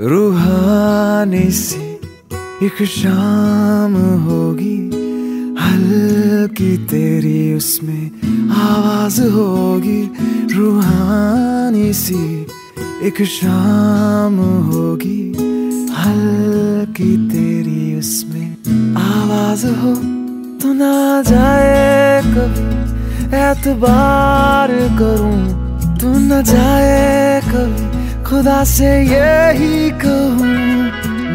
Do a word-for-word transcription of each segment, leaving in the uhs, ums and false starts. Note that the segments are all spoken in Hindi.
रूहानी सी एक शाम होगी, हल्की तेरी उसमें आवाज होगी। रूहानी सी एक शाम होगी, हल्की तेरी उसमें आवाज हो। तो ना जाए कभी एतबार करूं, तू न जाए कभी खुदा से यही कहूँ।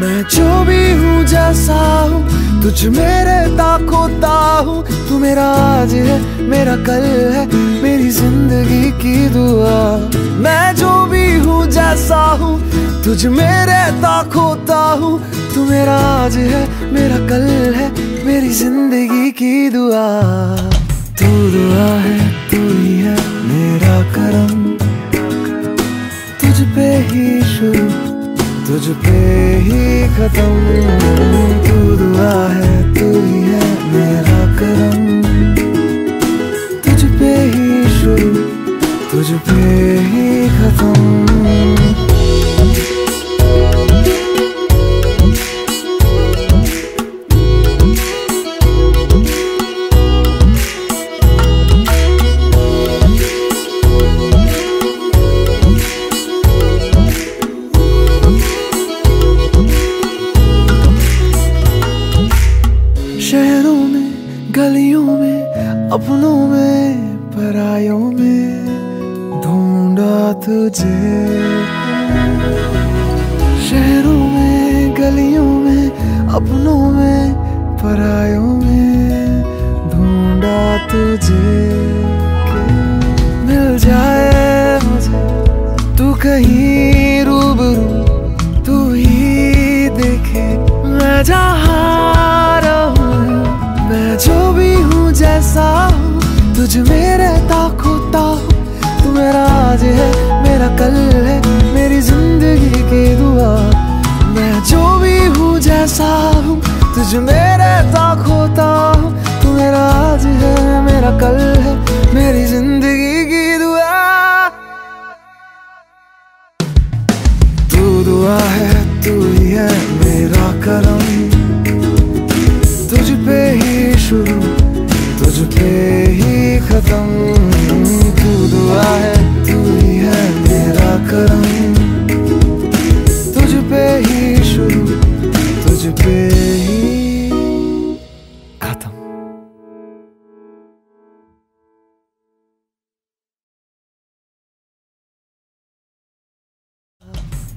मैं जो भी हूँ जैसा हूँ, तुझ मेरे ताकोता हूँ। तू मेरा आज है, मेरा कल है, मेरी जिंदगी की दुआ। मैं जो भी हूँ जैसा हूँ, तुझ मेरे ताकोता हूँ। तू मेरा आज है, मेरा कल है, मेरी जिंदगी की दुआ। तू दुआ है, तू ही है मेरा करम, तुझ पे ही शुरू तुझ पे ही खत्म। तू दुआ है, तू ही है मेरा करम, तुझ पे ही शुरू तुझ पे ही खत्म। शहरों में, गलियों में, अपनों में, परायों में ढूंढा तुझे। शहरों में, गलियों में, अपनों में, परायों में ढूंढा तुझे। मिल जाए मुझे तू कहीं रूबरू, तू ही देखे मैं जहाँ। मैं जो भी हूँ जैसा हूँ, तुझ मेरे ताकोता हूँ। तू मेरा आज है, मेरा कल है, मेरी जिंदगी की दुआ। मैं जो भी हूँ जैसा हूँ, तुझ मेरे ताकोता हूँ। तू मेरा आज है, मेरा कल है, मेरी जिंदगी की दुआ। तू दुआ है, तू ही है मेरा करम, तुझ पे ही शुरू तुझ पे ही खत्म। तू दुआ है, तू ही है मेरा करम, तुझ पे ही शुरू तुझ पे ही खत्म।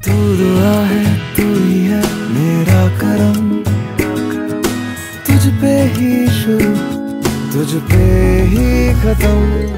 तू दुआ है, तू ही है मेरा करम, तुझ पे ही शुरू तुझ पे ही खत्म।